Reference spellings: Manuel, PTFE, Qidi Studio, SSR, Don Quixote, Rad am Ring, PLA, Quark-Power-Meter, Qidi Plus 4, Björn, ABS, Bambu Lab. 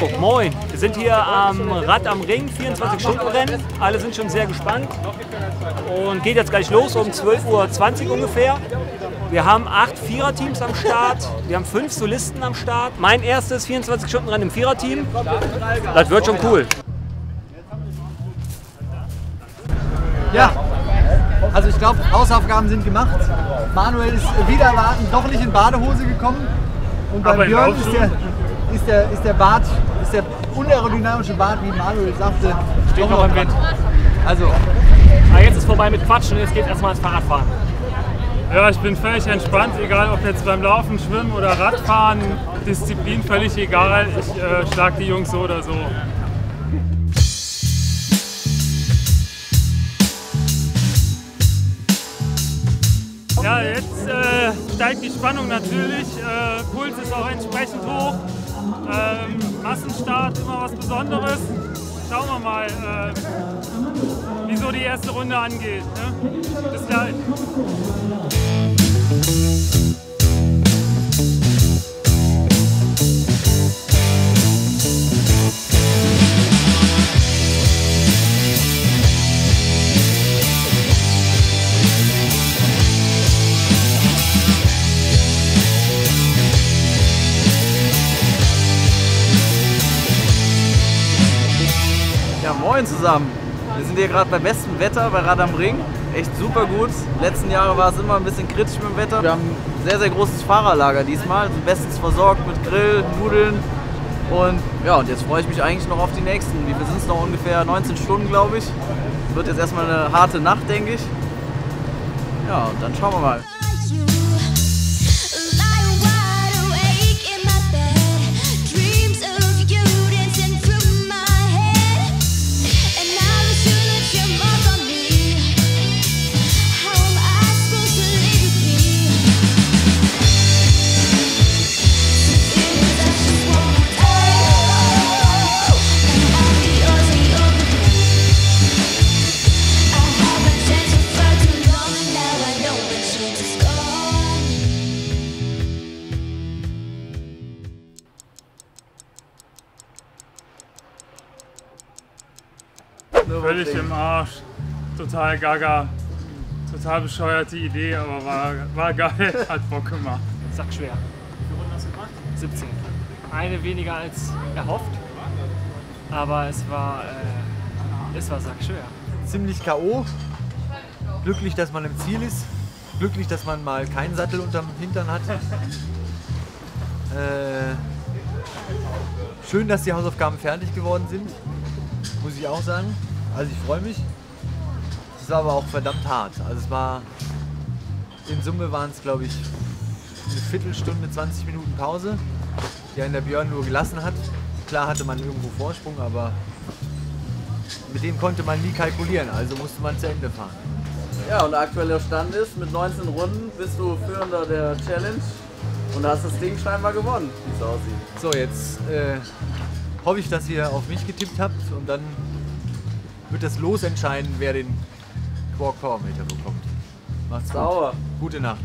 Oh, moin, wir sind hier am Rad am Ring, 24-Stunden-Rennen. Alle sind schon sehr gespannt und geht jetzt gleich los um 12:20 Uhr ungefähr. Wir haben 8 Viererteams am Start, wir haben 5 Solisten am Start. Mein erstes 24-Stunden-Rennen im Viererteam, das wird schon cool. Ja, also ich glaube, Hausaufgaben sind gemacht. Manuel ist wieder erwarten, doch nicht in Badehose gekommen. Und bei Björn ist der unaerodynamische Bart, wie Manuel sagte, steht noch im Wind. Also, aber jetzt ist vorbei mit Quatschen, jetzt geht erstmal ins Fahrradfahren. Ja, ich bin völlig entspannt, egal ob jetzt beim Laufen, Schwimmen oder Radfahren, Disziplin völlig egal, ich schlag die Jungs so oder so. Ja, jetzt steigt die Spannung natürlich, Puls ist auch entsprechend hoch, Massenstart immer was Besonderes. Schauen wir mal, wieso die erste Runde angeht, ne? Bis gleich. Moin zusammen! Wir sind hier gerade bei bestem Wetter bei Rad am Ring. Echt super gut. Letzten Jahre war es immer ein bisschen kritisch mit dem Wetter. Wir haben ein sehr, sehr großes Fahrerlager diesmal. Also bestens versorgt mit Grill, Nudeln. Und ja, und jetzt freue ich mich eigentlich noch auf die nächsten. Wie viel sind es noch? Ungefähr 19 Stunden, glaube ich. Wird jetzt erstmal eine harte Nacht, denke ich. Ja, und dann schauen wir mal. Völlig im Arsch, total gaga, total bescheuerte Idee, aber war geil, hat Bock gemacht. Sack schwer. Wie viele Runden hast du gemacht? 17. Eine weniger als erhofft, aber es war sack schwer. Ziemlich K.O. Glücklich, dass man im Ziel ist, glücklich, dass man mal keinen Sattel unterm Hintern hat. Schön, dass die Hausaufgaben fertig geworden sind, muss ich auch sagen. Also ich freue mich. Es war aber auch verdammt hart. Also es war, in Summe waren es, glaube ich, eine Viertelstunde, 20 Minuten Pause, die einen der Björn nur gelassen hat. Klar hatte man irgendwo Vorsprung, aber mit dem konnte man nie kalkulieren, also musste man zu Ende fahren. Ja, und der aktuelle Stand ist, mit 19 Runden bist du Führender der Challenge und hast das Ding scheinbar gewonnen, wie es aussieht. So, jetzt hoffe ich, dass ihr auf mich getippt habt und dann wird das Los entscheiden, wer den Quark-Power-Meter bekommt. Macht's gut. Gute Nacht.